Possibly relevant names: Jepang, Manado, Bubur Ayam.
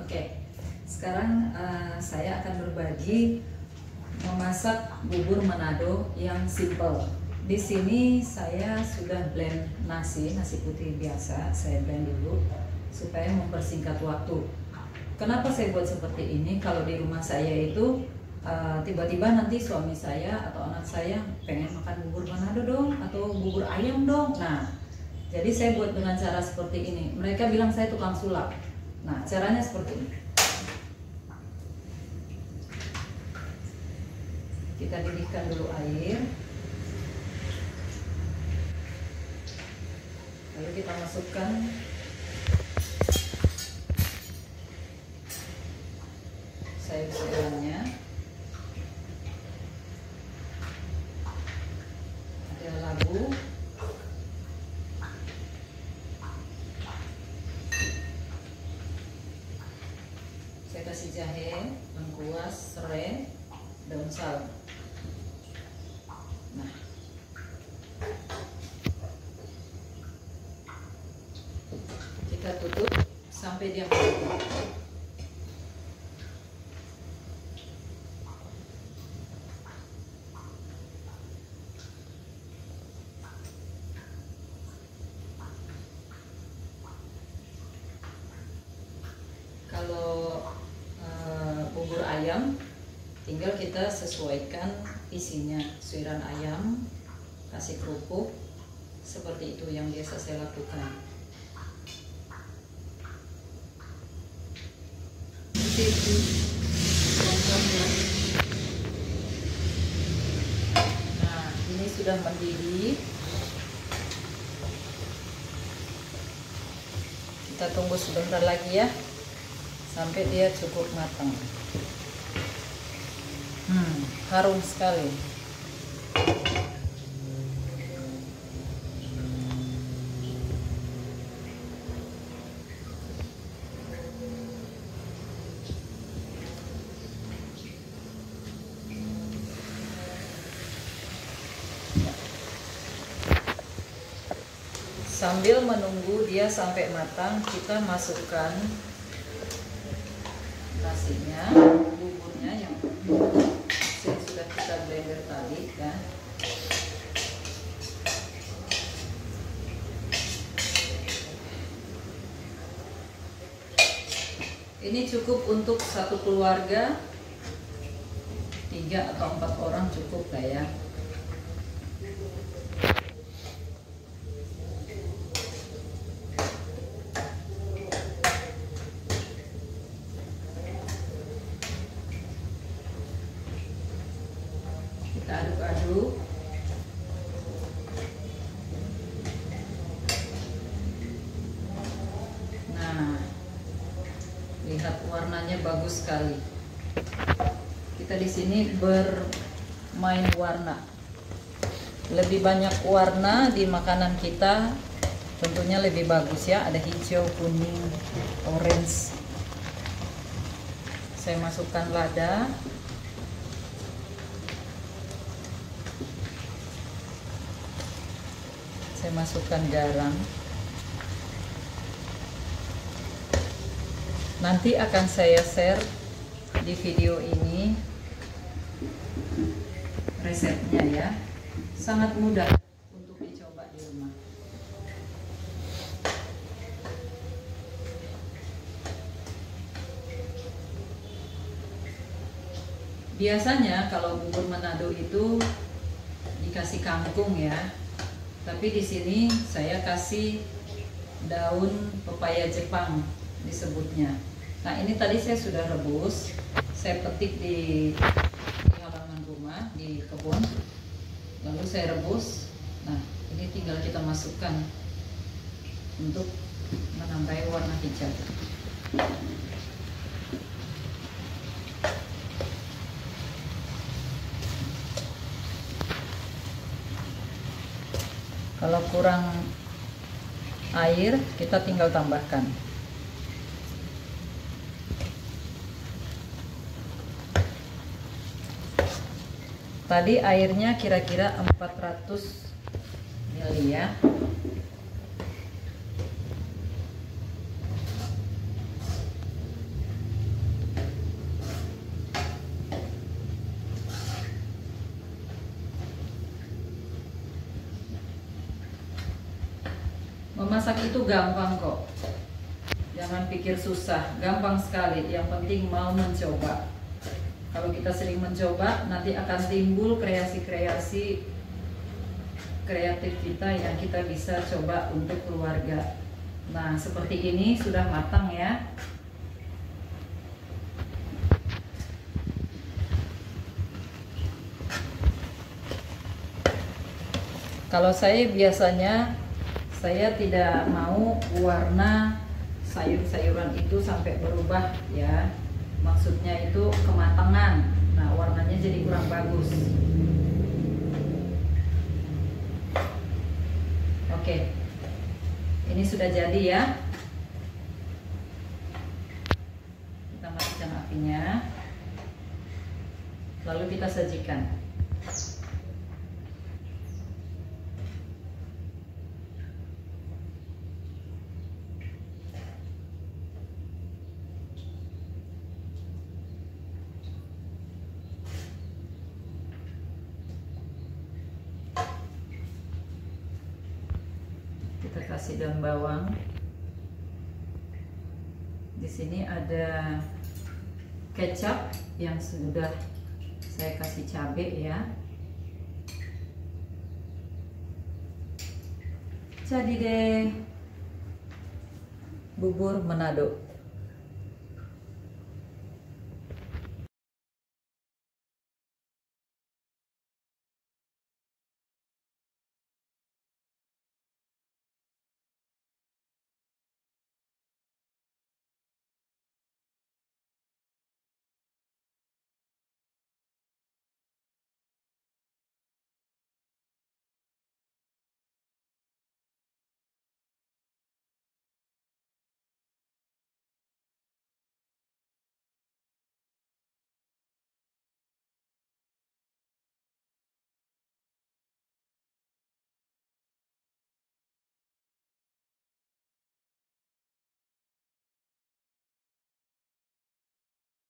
Oke, sekarang saya akan berbagi memasak bubur Manado yang simple. Di sini saya sudah blend nasi putih biasa, saya blend dulu supaya mempersingkat waktu. Kenapa saya buat seperti ini? Kalau di rumah saya itu tiba-tiba nanti suami saya atau anak saya pengen makan bubur Manado dong, atau bubur ayam dong. Nah, jadi saya buat dengan cara seperti ini. Mereka bilang saya tukang sulap. Nah, caranya seperti ini. Kita didihkan dulu air, lalu kita masukkan sayur-sayurannya. Ada labu, saya kasih jahe, lengkuas, serai, daun salam. Nah, kita tutup sampai dia matang. Kalau bubur ayam, tinggal kita sesuaikan isinya, suiran ayam, kasih kerupuk, seperti itu yang biasa saya lakukan. Itu lontongnya. Nah, ini sudah mendidih. Kita tunggu sebentar lagi ya, sampai dia cukup matang. Harum sekali. Sambil menunggu dia sampai matang, kita masukkan nasinya, buburnya yang sudah kita blender tadi kan. Ini cukup untuk satu keluarga, 3 atau 4 orang cukup lah ya. Kita aduk-aduk. Nah, lihat warnanya bagus sekali. Kita di sini bermain warna. Lebih banyak warna di makanan kita, tentunya lebih bagus ya. Ada hijau, kuning, orange. Saya masukkan lada. Saya masukkan garam. Nanti akan saya share di video ini resepnya ya. Sangat mudah untuk dicoba di rumah. Biasanya kalau bubur Manado itu dikasih kangkung ya. Tapi di sini saya kasih daun pepaya Jepang disebutnya. Nah, ini tadi saya sudah rebus, saya petik di halaman rumah, di kebun, lalu saya rebus. Nah, ini tinggal kita masukkan untuk menambah warna hijau. Kalau kurang air, kita tinggal tambahkan. Tadi airnya kira-kira 400 ml ya. Memasak itu gampang kok. Jangan pikir susah, gampang sekali. Yang penting mau mencoba. Kalau kita sering mencoba, nanti akan timbul kreasi-kreasi kreatif kita yang kita bisa coba untuk keluarga. Nah, seperti ini sudah matang ya. Kalau saya biasanya, saya tidak mau warna sayur-sayuran itu sampai berubah ya. Maksudnya itu kematangan. Nah, warnanya jadi kurang bagus. Oke. Ini sudah jadi ya. Kita matikan apinya. Lalu kita sajikan. Kita kasih daun bawang. Di sini ada kecap yang sudah saya kasih cabai ya. Jadi deh bubur Manado.